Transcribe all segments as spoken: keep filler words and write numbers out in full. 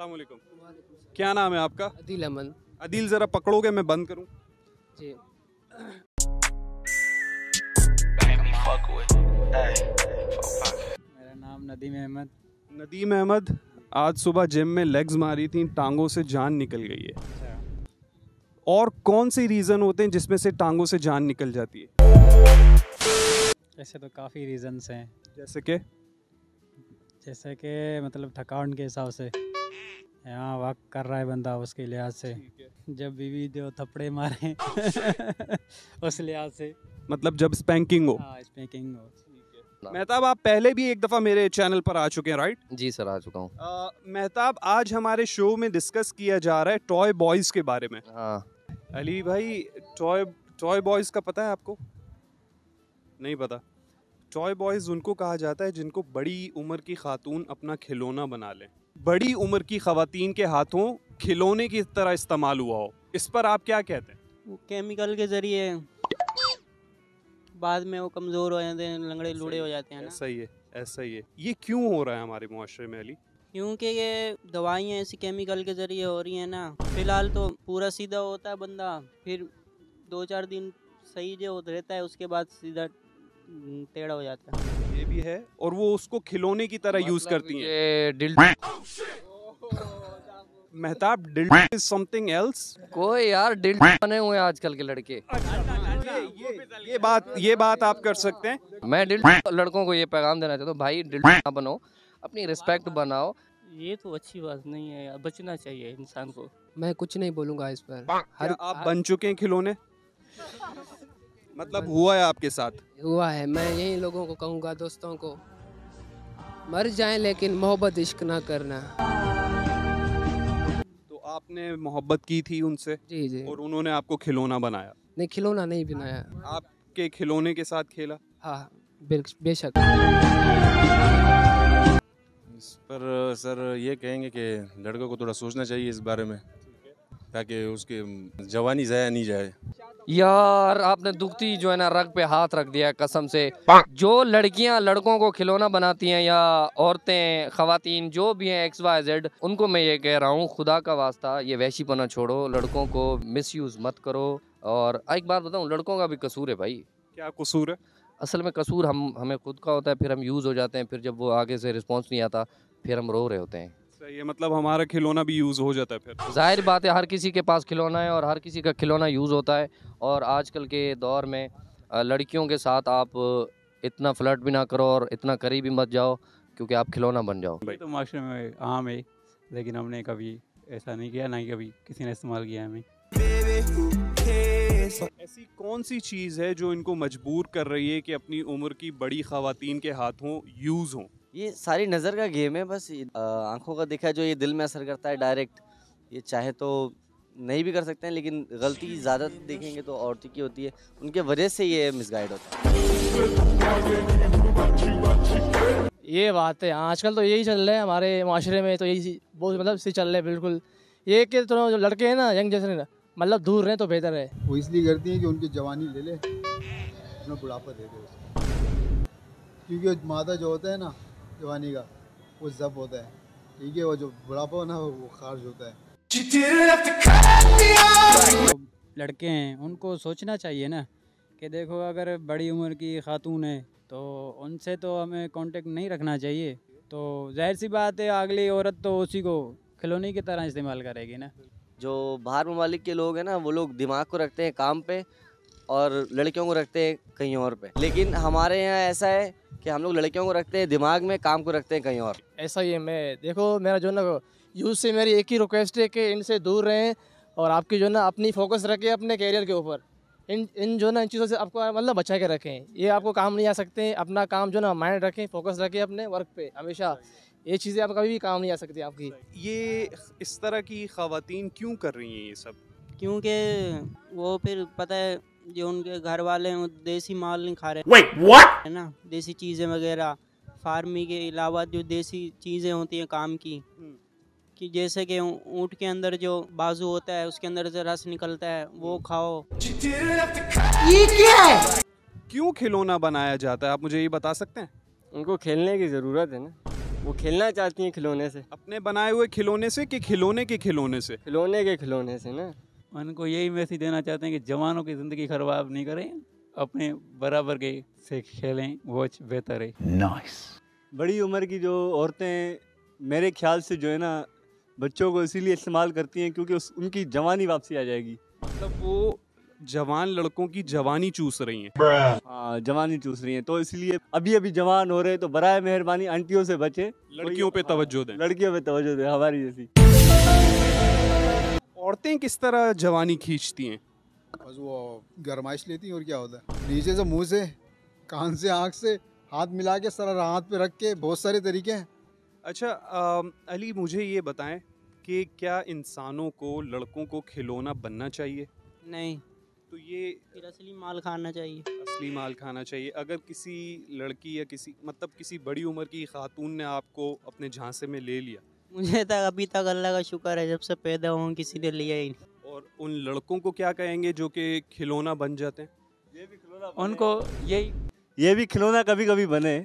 अस्सलाम वालेकुम। क्या नाम है आपका? अदील अहमद। अदील ज़रा पकड़ोगे मैं बंद करूँ जी। मेरा नाम नदीम अहमद। नदीम अहमद, आज सुबह जिम में लेग्स मारी थी, टांगों से जान निकल गई है। और कौन से रीज़न होते हैं जिसमें से टांगों से जान निकल जाती है? ऐसे तो काफ़ी रीज़न्स हैं, जैसे कि जैसे कि मतलब थकान के हिसाब से, यहाँ वॉक कर रहा है बंदा उसके लिहाज से, जब बीवी जो थप्पड़े मारे उस लिहाज से, मतलब जब स्पैंकिंग हो। हाँ, स्पैंकिंग हो। मेहताब, आप पहले भी एक दफ़ा मेरे चैनल पर आ चुके हैं, राइट? जी सर, आ चुका हूँ। मेहताब, आज हमारे शो में डिस्कस किया जा रहा है टॉय बॉयज़ के बारे में। हाँ अली भाई, टॉय टॉय बॉयज़ का पता है आपको? नहीं पता। टॉय बॉयज़ उनको कहा जाता है जिनको बड़ी उम्र की खातून अपना खिलौना बना लें, बड़ी उम्र की ख़वातीन के हाथों खिलौने की तरह इस्तेमाल हुआ हो। इस पर आप क्या कहते हैं? वो केमिकल के ज़रिए बाद में वो कमज़ोर हो जाते हैं, लंगड़े लूड़े हो जाते हैं ना। ऐसा ही है, ऐसा ही है। ये क्यों हो रहा है हमारे माशरे में अली? क्योंकि ये दवाइयाँ ऐसी केमिकल के ज़रिए हो रही हैं ना। फ़िलहाल तो पूरा सीधा होता है बंदा, फिर दो चार दिन सही जो रहता है, उसके बाद सीधा टेढ़ा हो जाता है। ये भी है। और वो उसको खिलौने की तरह यूज करती हैं। Mehtab, dildo is something else. कोई यार डिल्डो बने हुए हैं आजकल के लड़के। ये, ये बात ये बात आप कर सकते हैं। मैं डिल्डो लड़कों को ये पैगाम देना चाहता हूँ, भाई डिल्डो ना बनो, अपनी रिस्पेक्ट बनाओ। ये तो अच्छी बात नहीं है, बचना चाहिए इंसान को। मैं कुछ नहीं बोलूँगा इस पर। हर आप बन चुके हैं खिलौने, मतलब हुआ है आपके साथ? हुआ है। मैं यही लोगों को कहूँगा, दोस्तों को, मर जाएं लेकिन मोहब्बत इश्क ना करना। तो आपने मोहब्बत की थी उनसे? जी जी। और उन्होंने आपको खिलौना बनाया? नहीं, खिलौना नहीं बनाया, आपके खिलौने के साथ खेला। हाँ बेशक। इस पर सर ये कहेंगे कि लड़कों को थोड़ा सोचना चाहिए इस बारे में, ताकि उसके जवानी ज़ाया नहीं जाए। यार आपने दुखती जो है ना रग पे हाथ रख दिया, कसम से। जो लड़कियां लड़कों को खिलौना बनाती हैं, या औरतें खवातीन जो भी हैं एक्स वाई जेड, उनको मैं ये कह रहा हूँ, खुदा का वास्ता ये वहशीपना छोड़ो, लड़कों को मिसयूज़ मत करो। और एक बात बताऊँ, लड़कों का भी कसूर है भाई। क्या कसूर है? असल में कसूर हम हमें खुद का होता है, फिर हम यूज़ हो जाते हैं, फिर जब वो आगे से रिस्पॉन्स नहीं आता, फिर हम रो रहे होते हैं। ये मतलब हमारा खिलौना भी यूज़ हो जाता है फिर। जाहिर बात है, हर किसी के पास खिलौना है और हर किसी का खिलौना यूज़ होता है। और आजकल के दौर में लड़कियों के साथ आप इतना फ्लर्ट भी ना करो और इतना करीब भी मत जाओ, क्योंकि आप खिलौना बन जाओ। तो माशरे में आम है, लेकिन हमने कभी ऐसा नहीं किया, ना ही कभी किसी ने इस्तेमाल किया हमें। ऐसी कौन सी चीज़ है जो इनको मजबूर कर रही है कि अपनी उम्र की बड़ी ख़वातीन के हाथों यूज़ हों? ये सारी नज़र का गेम है बस। आंखों का देखा जो, ये दिल में असर करता है डायरेक्ट। ये चाहे तो नहीं भी कर सकते हैं, लेकिन गलती ज़्यादा देखेंगे तो औरतों की होती है, उनके वजह से ये मिसगाइड होता है। ये बात है, आजकल तो यही चल रहा है हमारे माशरे में, तो यही बहुत मतलब से चल रहा है बिल्कुल। ये कि तो जो लड़के हैं ना, यंग जनरेशन, मतलब दूर रहें तो बेहतर है। वो इसलिए करती हैं कि उनकी जवानी ले ले, अपना बुढ़ापा दे दे, क्योंकि मादा जो होता है ना जवानी का, वो जब होता है ठीक है, वो जो बुढ़ापा ना वो खारिज होता है। लड़के हैं उनको सोचना चाहिए ना कि देखो, अगर बड़ी उम्र की खातून है तो उनसे तो हमें कांटेक्ट नहीं रखना चाहिए। तो जाहिर सी बात है, अगली औरत तो उसी को खिलौने की तरह इस्तेमाल करेगी ना। जो बाहर ममालिक के लोग हैं ना, वो लोग दिमाग को रखते हैं काम पे और लड़कियों को रखते हैं कहीं और पे। लेकिन हमारे यहाँ ऐसा है कि हम लोग लड़कियों को रखते हैं दिमाग में, काम को रखते हैं कहीं और। ऐसा ही है। मैं देखो, मेरा जो ना यूथ से मेरी एक ही रिक्वेस्ट है कि इनसे दूर रहें, और आपकी जो ना अपनी फोकस रखें अपने कैरियर के ऊपर। इन इन जो ना इन चीज़ों से आपको मतलब बचा के रखें, ये आपको काम नहीं आ सकते हैं। अपना काम जो ना माइंड रखें, फोकस रखें अपने वर्क पे हमेशा। ये चीज़ें आप कभी भी काम नहीं आ सकती आपकी। ये इस तरह की ख़वातीन क्यों कर रही हैं ये सब? क्योंकि वो फिर पता है जो उनके घर वाले हैं, देसी माल नहीं खा रहे। Wait, what? है ना, देसी चीज़ें वगैरह, फार्मी के अलावा जो देसी चीज़ें होती हैं काम की, कि जैसे कि ऊँट के अंदर जो बाजू होता है, उसके अंदर से रस निकलता है, वो खाओ। ये क्या है? क्यों खिलौना बनाया जाता है, आप मुझे ये बता सकते हैं? उनको खेलने की ज़रूरत है ना। वो खेलना चाहती हैं खिलौने से, अपने बनाए हुए खिलौने से कि खिलौने के खिलौने से? खिलौने के खिलौने से ना। उनको यही मैसेज देना चाहते हैं कि जवानों की ज़िंदगी खराब नहीं करें, अपने बराबर के से खेलें, वो बेहतर है। नाइस। बड़ी उम्र की जो औरतें मेरे ख्याल से जो है ना बच्चों को इसीलिए इस्तेमाल करती हैं क्योंकि उस उनकी जवानी वापसी आ जाएगी। मतलब वो जवान लड़कों की जवानी चूस रही हैं। हाँ, जवानी चूस रही हैं, तो इसलिए अभी अभी जवान हो रहे तो बराए मेहरबानी आंटियों से बचें, लड़कियों पे तवज्जो दें, लड़कियों पे तवज्जो दें हमारी जैसी। औरतें किस तरह जवानी खींचती हैं? बस वो गरमाइश लेती हैं और क्या होता है, नीचे से मुँह से, कान से, आँख से, हाथ मिला के, सारा हाथ पे रख के, बहुत सारे तरीके हैं। अच्छा आ, अली मुझे ये बताएं कि क्या इंसानों को, लड़कों को खिलौना बनना चाहिए? नहीं। तो ये फिर असली माल खाना चाहिए। असली माल खाना चाहिए। अगर किसी लड़की या किसी मतलब किसी बड़ी उम्र की खातून ने आपको अपने झांसे में ले लिया? मुझे तक अभी तक अल्लाह का शुक्र है, जब से पैदा हुआ किसी ने लिया ही नहीं। और उन लड़कों को क्या कहेंगे जो कि खिलौना बन जाते हैं? ये भी खिलौना, उनको यही ये भी खिलौना कभी कभी बने।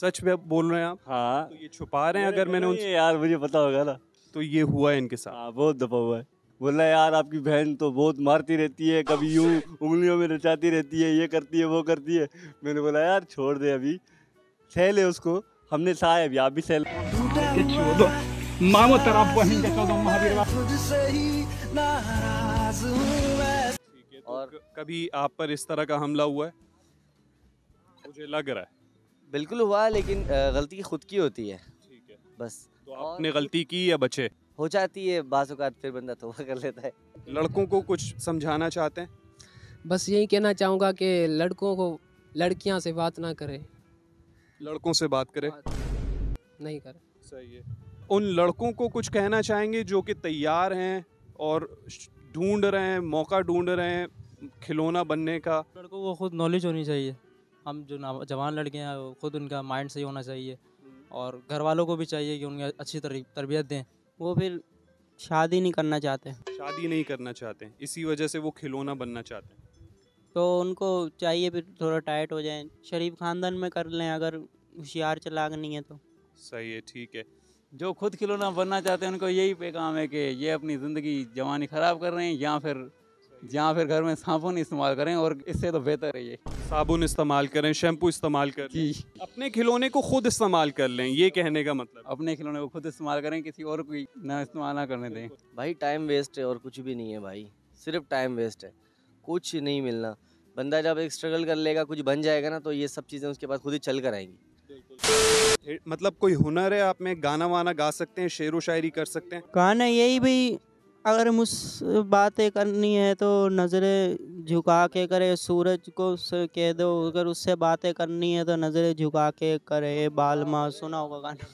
सच में बोल रहे हैं आप? हाँ। तो ये छुपा रहे हैं? अगर मैंने उनसे, यार मुझे पता होगा ना, तो ये हुआ है इनके साथ। हाँ, बहुत दफा हुआ है। बोला यार आपकी बहन तो बहुत मारती रहती है, कभी यूं उंगलियों में नचाती रहती है, ये करती है वो करती है। मैंने बोला यार छोड़ दे, अभी सहल है उसको, हमने सहा है, अभी आप भी सहल। और कभी आप पर इस तरह का हमला हुआ है? मुझे लग रहा है बिल्कुल हुआ, लेकिन गलती खुद की होती है। ठीक है, बस। तो आपने गलती की या बचे? हो जाती है बाज़ औक़ात, फिर बंदा तौबा कर लेता है। लड़कों को कुछ समझाना चाहते हैं? बस यही कहना चाहूँगा कि लड़कों को लड़कियाँ से बात ना करें। लड़कों से बात करें? नहीं करें। सही है। उन लड़कों को कुछ कहना चाहेंगे जो कि तैयार हैं और ढूँढ रहे हैं, मौका ढूँढ रहे हैं खिलौना बनने का? लड़कों को खुद नॉलेज होनी चाहिए। हम जो जवान लड़के हैं ख़ुद उनका माइंड सही होना चाहिए, और घर वालों को भी चाहिए कि उनकी अच्छी तरबियत दें। वो फिर शादी नहीं करना चाहते। शादी नहीं करना चाहते, इसी वजह से वो खिलौना बनना चाहते हैं। तो उनको चाहिए फिर थोड़ा टाइट हो जाए, शरीफ ख़ानदान में कर लें अगर होशियार चालाक नहीं है तो। सही है, ठीक है। जो खुद खिलौना बनना चाहते हैं उनको यही पैगाम है कि ये अपनी ज़िंदगी जवानी ख़राब कर रहे हैं, या फिर जहाँ फिर घर में साबुन इस्तेमाल करें, और इससे तो बेहतर है ये साबुन इस्तेमाल करें, शैम्पू इस्तेमाल करें जी। अपने खिलौने को खुद इस्तेमाल कर लें, ये कहने का मतलब। अपने खिलौने को खुद इस्तेमाल करें, किसी और कोई ना इस्तेमाल ना करने दें। भाई टाइम वेस्ट है और कुछ भी नहीं है भाई, सिर्फ टाइम वेस्ट है, कुछ नहीं मिलना। बंदा जब एक स्ट्रगल कर लेगा, कुछ बन जाएगा ना, तो ये सब चीज़ें उसके पास खुद ही चल कर आएंगी। मतलब कोई हुनर है आप में? गाना वाना गा सकते हैं, शेर व शायरी कर सकते हैं? गाना यही भाई, अगर मुझसे बातें करनी है तो नज़रें झुका के करे, सूरज को से कह दो अगर उससे बातें करनी है तो नज़रें झुका के करे, बालमा, सुना होगा गाना।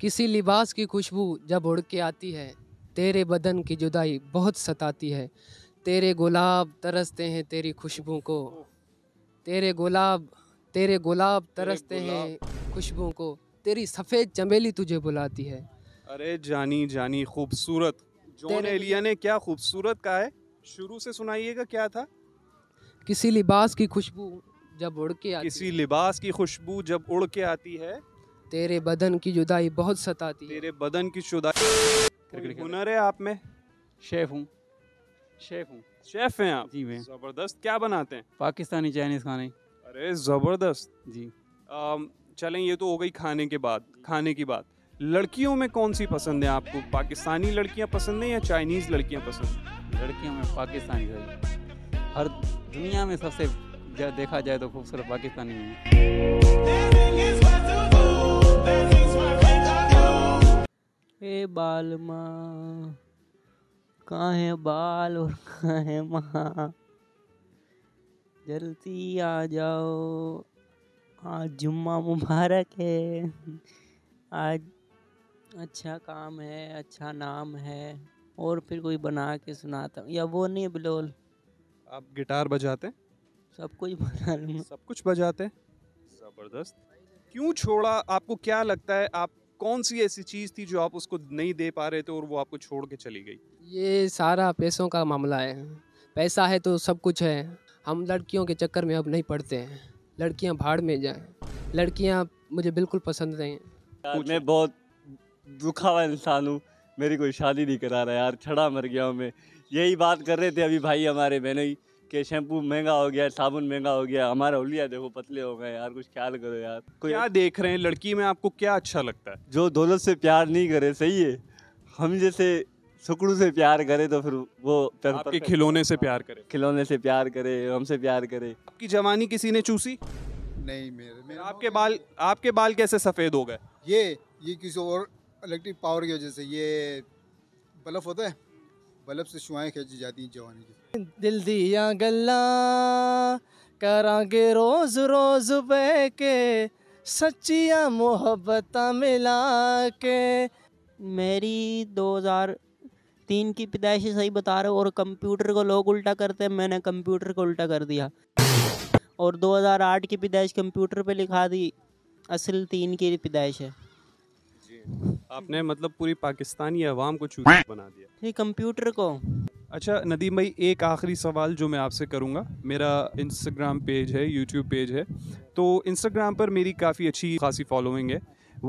किसी लिबास की खुशबू जब उड़ के आती है, तेरे बदन की जुदाई बहुत सताती है, तेरे गुलाब तरसते हैं तेरी खुशबू को, तेरे गुलाब तेरे गुलाब तरसते हैं खुशबू को, तेरी सफ़ेद चमेली तुझे बुलाती है। अरे जानी जानी खूबसूरत, जॉन एलिया ने क्या खूबसूरत कहा है। शुरू से सुनाइएगा, क्या था? किसी लिबास की खुशबू जब उड़ के आती, किसी लिबास की खुशबू जब उड़ के आती है, तेरे बदन की जुदाई बहुत सताती, तेरे बदन की जुदाई। हुनर है आप में? शेफ हूँ। शेफ हूँ? शेफ हैं आप जी? मैं। जबरदस्त। क्या बनाते हैं? पाकिस्तानी चाइनीज़ खाने। अरे ज़बरदस्त जी। चलें, ये तो हो गई खाने के बाद खाने की बात। लड़कियों में कौन सी पसंद है आपको? पाकिस्तानी लड़कियां पसंद हैं या चाइनीज़ लड़कियां पसंद हैं? लड़कियों में पाकिस्तानी लड़की। हर दुनिया में सबसे देखा जाए तो खूबसूरत पाकिस्तानी है। ए बाल माँ, कहाँ है बाल और कहाँ है माँ, जल्दी आ जाओ, आज जुम्मा मुबारक है, आज अच्छा काम है, अच्छा नाम है। और फिर कोई बना के सुनाता हूँ, या वो नहीं है बिलोल। आप गिटार बजाते हैं? सब कुछ बजा लूँगा। सब कुछ बजाते हैं? ज़बरदस्त। क्यों छोड़ा? आपको क्या लगता है, आप कौन सी ऐसी चीज़ थी जो आप उसको नहीं दे पा रहे थे और वो आपको छोड़ के चली गई? ये सारा पैसों का मामला है, पैसा है तो सब कुछ है। हम लड़कियों के चक्कर में अब नहीं पड़ते हैं, लड़कियां भाड़ में जाएं। लड़कियां मुझे बिल्कुल पसंद नहीं हैं। मैं बहुत दुखा हुआ इंसान हूँ, मेरी कोई शादी नहीं करा रहा यार, छड़ा मर गया हूँ मैं। यही बात कर रहे थे अभी भाई हमारे बहनोई कि शैम्पू महंगा हो गया, साबुन महंगा हो गया, हमारा होलिया देखो पतले हो गए यार, कुछ ख्याल करो यार। क्या देख रहे हैं लड़की में, आपको क्या अच्छा लगता है? जो दौलत से प्यार नहीं करे, सही है, हम जैसे सुकड़ू से प्यार करे तो फिर वो आपके खिलौने से प्यार करे, खिलौने से प्यार करे, हमसे प्यार करे। आपकी जवानी किसी ने चूसी नहीं? मेरे, मेरे आपके बाल आपके बाल कैसे सफ़ेद हो गए? ये ये किसी और इलेक्ट्रिक पावर की वजह से, ये बल्ब होता है, बल्ब से शुआएं खींची जाती हैं जवानी की। दिल दिया गल्ला करांगे रोज रोज बह के, सच्चिया मोहब्बत मिला के। मेरी दो हज़ार तीन की पैदाइश सही बता रहे हो, और कंप्यूटर को लोग उल्टा करते हैं, मैंने कंप्यूटर को उल्टा कर दिया। और दो हज़ार आठ की पैदाइश कंप्यूटर पे लिखा दी, असल तीन की पैदाइश है। आपने मतलब पूरी पाकिस्तानी अवाम को चूतिया बना दिया, नहीं कंप्यूटर को। अच्छा नदीम भाई, एक आखिरी सवाल जो मैं आपसे करूंगा, मेरा इंस्टाग्राम पेज है, यूट्यूब पेज है, तो इंस्टाग्राम पर मेरी काफ़ी अच्छी खासी फॉलोइंग है।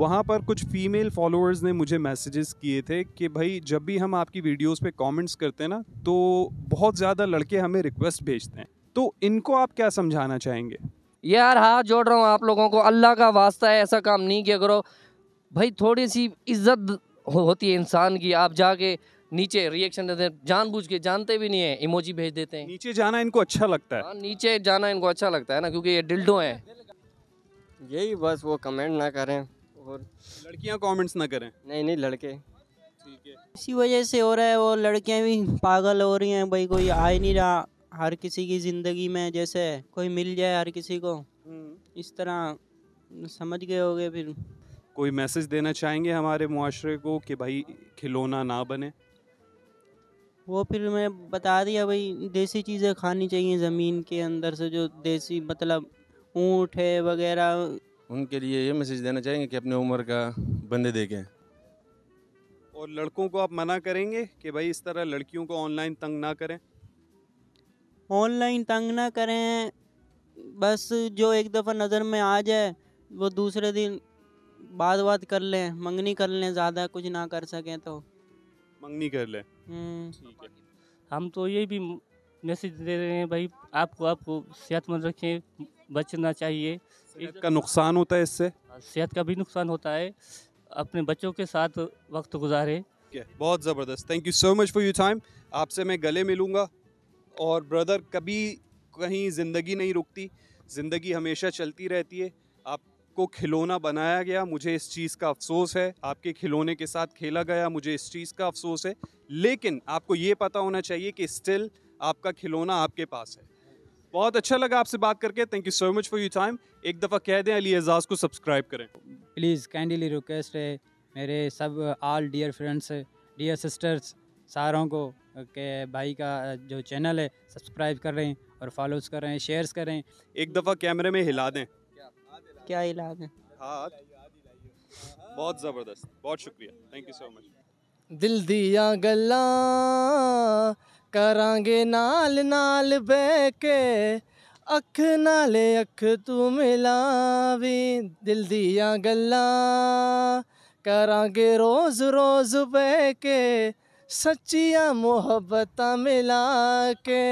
वहाँ पर कुछ फीमेल फॉलोअर्स ने मुझे मैसेजेस किए थे कि भाई जब भी हम आपकी वीडियोस पे कमेंट्स करते हैं ना, तो बहुत ज़्यादा लड़के हमें रिक्वेस्ट भेजते हैं, तो इनको आप क्या समझाना चाहेंगे? यार हाथ जोड़ रहा हूँ आप लोगों को, अल्लाह का वास्ता है ऐसा काम नहीं किया करो भाई। थोड़ी सी इज्जत होती है इंसान की, आप जाके नीचे रिएक्शन देते हैं, जानबूझ के, जानते भी नहीं है, इमोजी भेज देते हैं। नीचे जाना इनको अच्छा लगता है? हाँ, नीचे जाना इनको अच्छा लगता है ना, क्योंकि ये डिल्डो हैं। यही बस वो कमेंट ना करें, और लड़कियां कमेंट्स ना करें। नहीं नहीं लड़के, ठीक है, इसी वजह से हो रहा है, वो लड़कियां भी पागल हो रही हैं भाई, कोई आ ही नहीं रहा हर किसी की ज़िंदगी में, जैसे कोई मिल जाए हर किसी को, इस तरह समझ गए होगे। फिर कोई मैसेज देना चाहेंगे हमारे मुआशरे को कि भाई खिलौना ना बने? वो फिर मैं बता दिया भाई, देसी चीज़ें खानी चाहिए ज़मीन के अंदर से, जो देसी मतलब ऊँट है वगैरह, उनके लिए ये मैसेज देना चाहेंगे कि अपने उम्र का बंदे देखें। और लड़कों को आप मना करेंगे कि भाई इस तरह लड़कियों को ऑनलाइन तंग ना करें? ऑनलाइन तंग ना करें, बस जो एक दफ़ा नज़र में आ जाए वो दूसरे दिन बात बात कर लें, मंगनी कर लें, ज़्यादा कुछ ना कर सकें तो मंगनी कर लें। ठीक है, हम तो ये भी मैसेज दे रहे हैं भाई आपको, आपको सेहतमंद रखें, बचना चाहिए, सेहत का नुकसान होता है इससे, सेहत का भी नुकसान होता है, अपने बच्चों के साथ वक्त गुजारे। okay, बहुत ज़बरदस्त, thank you so much for your time. आपसे मैं गले मिलूँगा, और ब्रदर कभी कहीं ज़िंदगी नहीं रुकती, ज़िंदगी हमेशा चलती रहती है। आपको खिलौना बनाया गया, मुझे इस चीज़ का अफसोस है, आपके खिलौने के साथ खेला गया, मुझे इस चीज़ का अफसोस है, लेकिन आपको ये पता होना चाहिए कि स्टिल आपका खिलौना आपके पास है। बहुत अच्छा लगा आपसे बात करके, thank you so much for your time. एक दफ़ा कह दें अली एजाज को सब्सक्राइब करें प्लीज़, काइंडली रिक्वेस्ट है मेरे सब all dear friends, dear sisters, सारों को के भाई का जो चैनल है सब्सक्राइब कर रहे हैं, और फॉलोज कर रहे हैं, शेयर्स कर रहे हैं। एक दफ़ा कैमरे में हिला दें, क्या हिला दें हाथ, बहुत ज़बरदस्त, बहुत शुक्रिया, थैंक यू सो मच। दिल दिया गल्ला करांगे नाल नाल बह के, अख नाले अख तू मिलावी। दिल दिया गल्ला करांगे रोज रोज बह के, सच्चिया मोहब्बत मिला के।